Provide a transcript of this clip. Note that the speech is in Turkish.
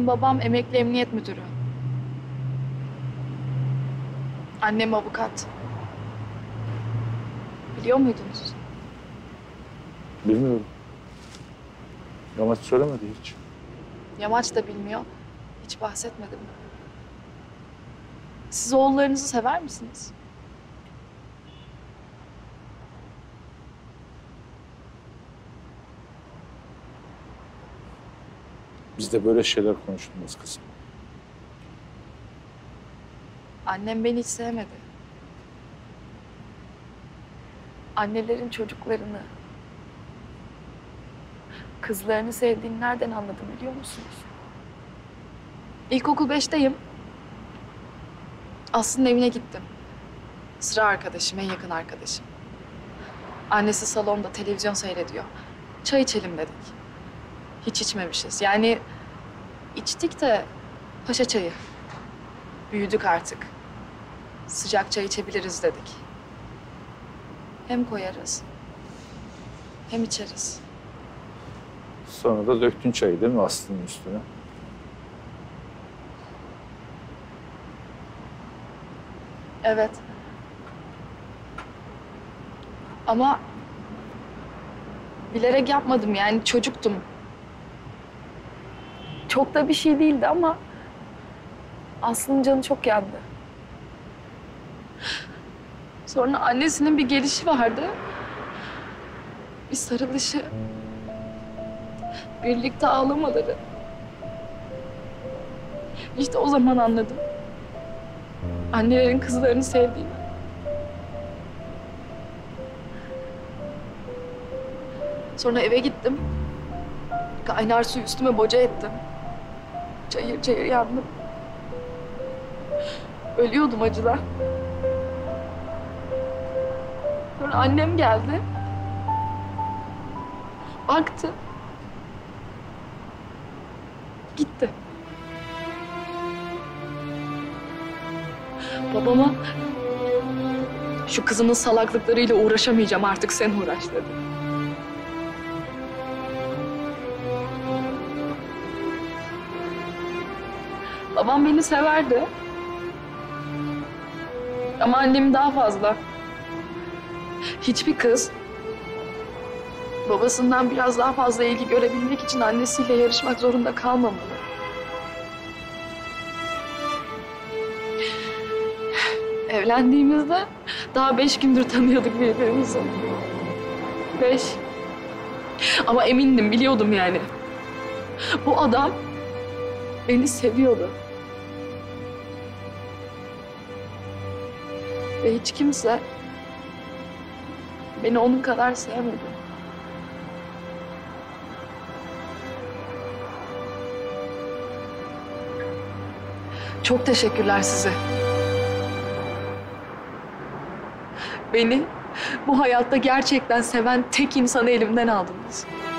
Benim babam emekli emniyet müdürü. Annem avukat. Biliyor muydunuz? Bilmiyorum. Yamaç söylemedi hiç. Yamaç da bilmiyor. Hiç bahsetmedim. Siz oğullarınızı sever misiniz? Bizde böyle şeyler konuşulmaz kızım. Annem beni hiç sevmedi. Annelerin çocuklarını, kızlarını sevdiğini nereden anladım biliyor musunuz? İlkokul 5'teyim. Aslı'nın evine gittim. Sıra arkadaşım, en yakın arkadaşım. Annesi salonda televizyon seyrediyor. Çay içelim dedik. Hiç içmemişiz. Yani içtik de paşa çayı. Büyüdük artık. Sıcak çay içebiliriz dedik. Hem koyarız, hem içeriz. Sonra da döktün çayı değil mi Aslı'nın üstüne? Evet. Ama bilerek yapmadım yani, çocuktum. Çok da bir şey değildi ama Aslı'nın canı çok yandı. Sonra annesinin bir gelişi vardı. Bir sarılışı. Birlikte ağlamaları. İşte o zaman anladım. Annelerin kızlarını sevdiğini. Sonra eve gittim. Kaynar suyu üstüme boca ettim. Çayır çayır yandım. Ölüyordum acıdan. Sonra annem geldi. Baktı. Gitti. Babama şu kızının salaklıklarıyla uğraşamayacağım, artık sen uğraş dedi. Babam beni severdi. Ama annemi daha fazla. Hiçbir kız babasından biraz daha fazla ilgi görebilmek için annesiyle yarışmak zorunda kalmamalı. Evlendiğimizde daha 5 gündür tanıyorduk birbirimizi. 5. Ama emindim, biliyordum yani. Bu adam beni seviyordu. Ve hiç kimse beni onun kadar sevmedi. Çok teşekkürler size. Beni bu hayatta gerçekten seven tek insanı elimden aldınız.